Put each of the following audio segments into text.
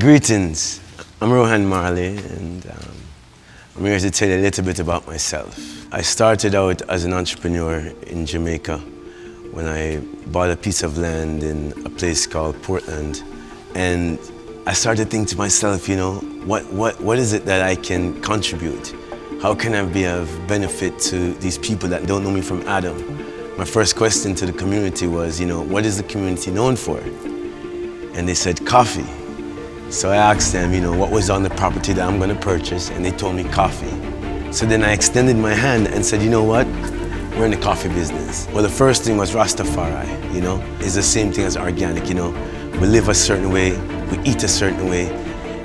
Greetings. I'm Rohan Marley, and I'm here to tell you a little bit about myself. I started out as an entrepreneur in Jamaica when I bought a piece of land in a place called Portland. And I started thinking to myself, you know, what is it that I can contribute? How can I be of benefit to these people that don't know me from Adam? My first question to the community was, you know, what is the community known for? And they said, coffee. So I asked them, you know, what was on the property that I'm going to purchase, and they told me coffee. So then I extended my hand and said, you know what, we're in the coffee business. Well, the first thing was Rastafari, you know, is the same thing as organic, you know. We live a certain way, we eat a certain way,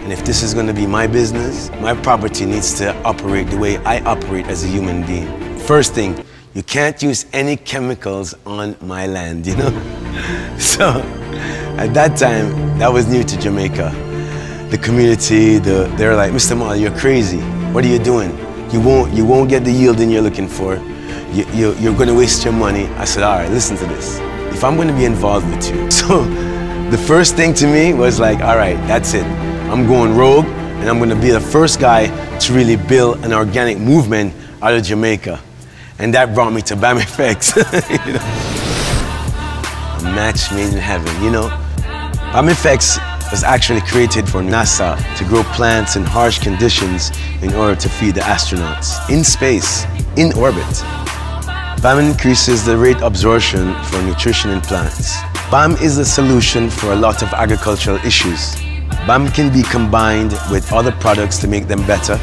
and if this is going to be my business, my property needs to operate the way I operate as a human being. First thing, you can't use any chemicals on my land, you know. So at that time, that was new to Jamaica. The community, they're like, Mr. Marley, you're crazy. What are you doing? You won't get the yielding you're looking for. You're gonna waste your money. I said, all right, listen to this. If I'm gonna be involved with you. So the first thing to me was like, all right, that's it. I'm going rogue, and I'm gonna be the first guy to really build an organic movement out of Jamaica. And that brought me to BAMFX. You know? A match made in heaven, you know? BAMFX was actually created for NASA to grow plants in harsh conditions in order to feed the astronauts in space, in orbit. BAM increases the rate absorption for nutrition in plants. BAM is the solution for a lot of agricultural issues. BAM can be combined with other products to make them better.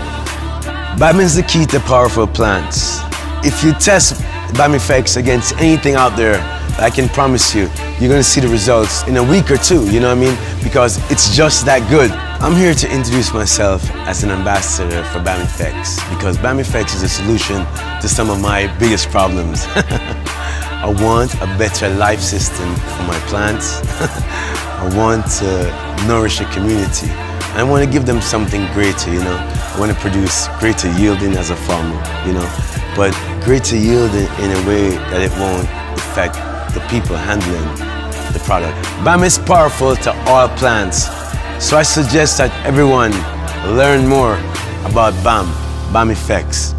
BAM is the key to powerful plants. If you test BAMFX against anything out there, I can promise you, you're gonna see the results in a week or two, you know what I mean? Because it's just that good. I'm here to introduce myself as an ambassador for BAMFX, because BAMFX is a solution to some of my biggest problems. I want a better life system for my plants. I want to nourish a community. I want to give them something greater, you know. I want to produce greater yielding as a farmer, you know. But greater yielding in a way that it won't affect the people handling the product. BAM is powerful to all plants, so I suggest that everyone learn more about BAM, BAMFX.